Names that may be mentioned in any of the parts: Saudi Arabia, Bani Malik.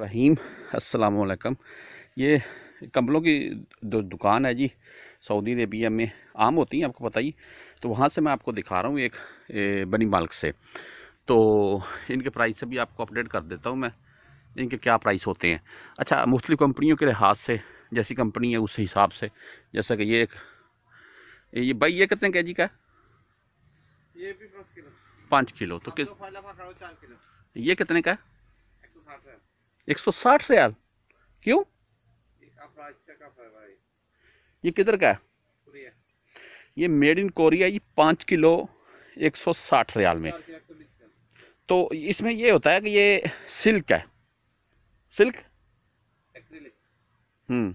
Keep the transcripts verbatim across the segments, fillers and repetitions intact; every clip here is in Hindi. रहीम अस्सलाम वालेकुम। ये कंबलों की दो दुकान है जी, सऊदी अरेबिया में आम होती हैं, आपको पता ही। तो वहाँ से मैं आपको दिखा रहा हूँ एक ए, बनी मालिक से। तो इनके प्राइस से भी आपको अपडेट कर देता हूँ मैं, इनके क्या प्राइस होते हैं। अच्छा, मुख्तलिफ़ कंपनियों के लिहाज से, जैसी कंपनी है उस हिसाब से। जैसा कि ये एक ये भाई ये कितने के जी का? ये भी पाँच किलो। पाँच किलो तो किलो। ये कितने का? एक सौ साठ रियाल। क्यों? ये किधर का है? ये मेड इन कोरिया। ये पाँच किलो एक सौ साठ रियाल में। तो इसमें ये होता है कि ये सिल्क है, सिल्क। हम्म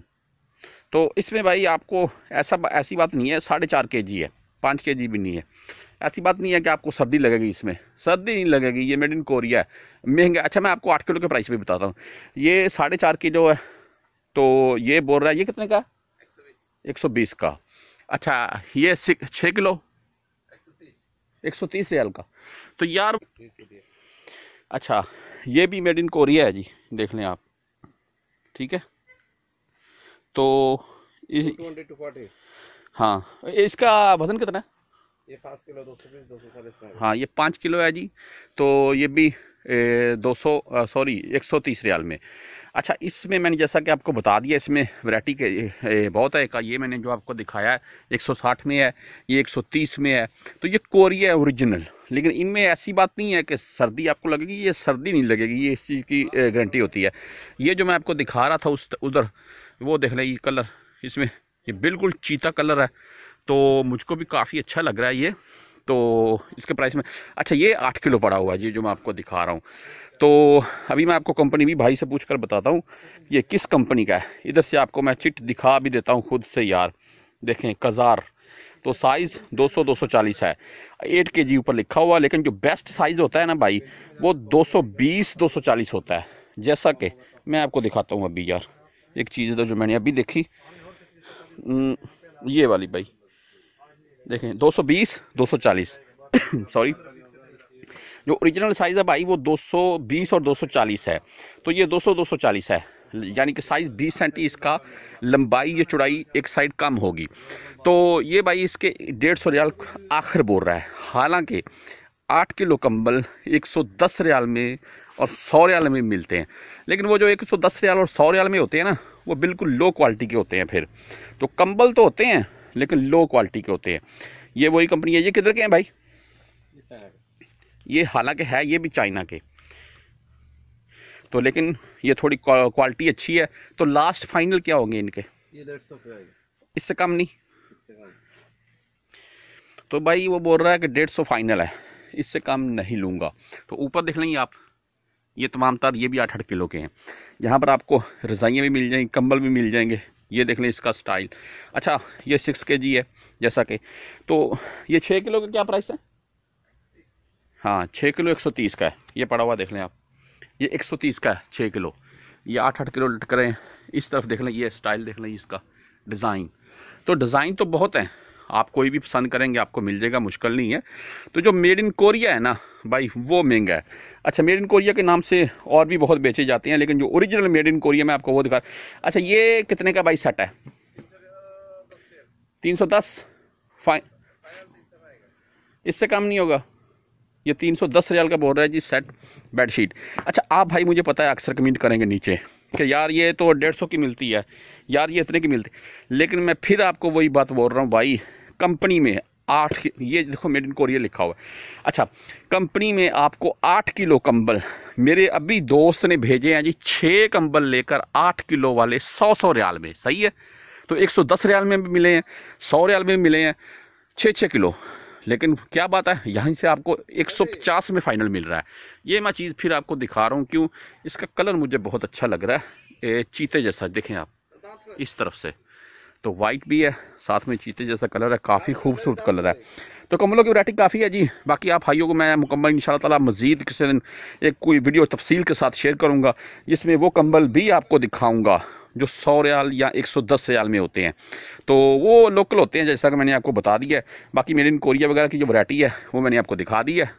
तो इसमें भाई आपको ऐसा ऐसी बात नहीं है, साढ़े चार के जी है, पाँच के जी भी नहीं है। ऐसी बात नहीं है कि आपको सर्दी लगेगी, इसमें सर्दी नहीं लगेगी। ये मेड इन कोरिया है, महंगा। अच्छा, मैं आपको आठ किलो के प्राइस भी बताता हूँ। ये साढ़े चार किलो है, तो ये बोल रहा है। ये कितने का? एक सौ बीस का। अच्छा, ये छः किलो एक सौ तीस रियाल का। तो यार, अच्छा, ये भी मेड इन कोरिया है जी, देख लें आप। ठीक है, तो इस हाँ इसका वजन कितना है? ये पाँच किलो दो सौ बीस दो सौ चालीस। हाँ, ये पाँच किलो है जी। तो ये भी ए, दो सौ सॉरी एक सौ तीस रियाल में। अच्छा, इसमें मैंने जैसा कि आपको बता दिया, इसमें वैरायटी के ए, बहुत है का। ये मैंने जो आपको दिखाया है एक सौ साठ में है, ये एक सौ तीस में है। तो ये कोरिया ओरिजिनल, लेकिन इनमें ऐसी बात नहीं है कि सर्दी आपको लगेगी। ये सर्दी नहीं लगेगी, ये इस चीज़ की गारंटी होती है। ये जो मैं आपको दिखा रहा था उस उधर, वो देख लें, ये कलर इसमें ये बिल्कुल चीता कलर है। तो मुझको भी काफ़ी अच्छा लग रहा है ये, तो इसके प्राइस में। अच्छा, ये आठ किलो पड़ा हुआ है जी, जो मैं आपको दिखा रहा हूँ। तो अभी मैं आपको कंपनी भी भाई से पूछ कर बताता हूँ ये किस कंपनी का है। इधर से आपको मैं चिट दिखा भी देता हूँ खुद से। यार देखें, कज़ार। तो साइज़ दो सौ दो सौ चालीस है, आठ के जी ऊपर लिखा हुआ। लेकिन जो बेस्ट साइज़ होता है ना भाई, वो दो सौ बीस दो सौ चालीस होता है। जैसा कि मैं आपको दिखाता हूँ अभी। यार एक चीज़ तो जो मैंने अभी देखी, ये वाली भाई देखें, दो सौ बीस दो सौ चालीस सॉरी, जो ओरिजिनल साइज़ है भाई वो दो सौ बीस और दो सौ चालीस है। तो ये दो सौ दो सौ चालीस है, यानी कि साइज़ बीस सेंटी इसका, लंबाई या चौड़ाई एक साइड कम होगी। तो ये भाई इसके डेढ़ सौ रियाल आखिर बोल रहा है। हालांकि आठ किलो कंबल एक सौ दस रियाल में और सौ रियाल में मिलते हैं, लेकिन वो जो एक सौ दस रियाल और सौ रियाल में होते हैं ना, वो बिल्कुल लो क्वालिटी के होते हैं। फिर तो कंबल तो होते हैं लेकिन लो क्वालिटी के होते हैं। ये वही कंपनी है। ये किधर के हैं भाई? ये हालांकि है ये भी चाइना के, तो लेकिन ये थोड़ी क्वालिटी अच्छी है। तो लास्ट फाइनल क्या होंगे इनके? ये डेढ़ सौ पे, इससे कम नहीं। इससे कम तो भाई वो बोल रहा है कि डेढ़ सौ फाइनल है, इससे कम नहीं लूँगा। तो ऊपर देख लेंगे आप, ये तमाम तार ये भी आठ आठ किलो के हैं। यहाँ पर आपको रज़ाइयाँ भी मिल जाएंगी, कंबल भी मिल जाएंगे। ये देख लें इसका स्टाइल। अच्छा, ये सिक्स के जी है जैसा कि। तो ये छः किलो का क्या प्राइस है? हाँ, छः किलो एक सौ तीस का है। ये पड़ा हुआ देख लें आप, ये एक सौ तीस का है छः किलो। ये आठ आठ किलो लटक रहे हैं। इस तरफ देख लें, ये स्टाइल देख लें इसका, डिज़ाइन। तो डिज़ाइन तो बहुत हैं, आप कोई भी पसंद करेंगे आपको मिल जाएगा, मुश्किल नहीं है। तो जो मेड इन कोरिया है ना भाई, वो महंगा है। अच्छा, मेड इन कोरिया के नाम से और भी बहुत बेचे जाते हैं, लेकिन जो ओरिजिनल मेड इन कोरिया में आपको वो दिखा। अच्छा, ये कितने का भाई सेट है? तीन सौ दस फाइन, इससे कम नहीं होगा। ये तीन सौ दस रियाल का बोल रहा है जी सेट बेडशीट। अच्छा, आप भाई मुझे पता है अक्सर कमेंट करेंगे नीचे कि यार ये तो डेढ़ सौ की मिलती है, यार ये इतने की मिलती है। लेकिन मैं फिर आपको वही बात बोल रहा हूँ भाई, कंपनी में आठ, ये देखो मेड इन कोरिया लिखा हुआ है। अच्छा, कंपनी में आपको आठ किलो कंबल, मेरे अभी दोस्त ने भेजे हैं जी छः कंबल लेकर आठ किलो वाले सौ सौ रियाल में। सही है, तो एक सौ दस रियाल में भी मिले हैं, सौ रियाल में भी मिले हैं, छः छः किलो। लेकिन क्या बात है, यहाँ से आपको एक सौ पचास में फ़ाइनल मिल रहा है। ये मैं चीज़ फिर आपको दिखा रहा हूँ, क्यों? इसका कलर मुझे बहुत अच्छा लग रहा है, चीते जैसा। देखें आप इस तरफ से, तो वाइट भी है, साथ में चीते जैसा कलर है, काफ़ी खूबसूरत कलर है। तो कंबलों की वैरायटी काफ़ी है जी। बाकी आप भाइयों को मैं मुकम्मल इंशाअल्लाह ताला मज़ीद किसी दिन एक कोई वीडियो तफसील के साथ शेयर करूँगा, जिसमें वो कंबल भी आपको दिखाऊँगा जो सौ रियाल या एक सौ दस रियाल में होते हैं। तो वो लोकल होते हैं, जैसा कि मैंने आपको बता दिया है। बाकी मेड इन कोरिया वगैरह की जो वैरायटी है वो मैंने आपको दिखा दी है।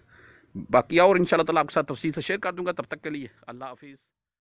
बाकी और इंशाल्लाह ताला आपके साथ तफसील से शेयर कर दूंगा। तब तक के लिए अल्लाह हाफिज़।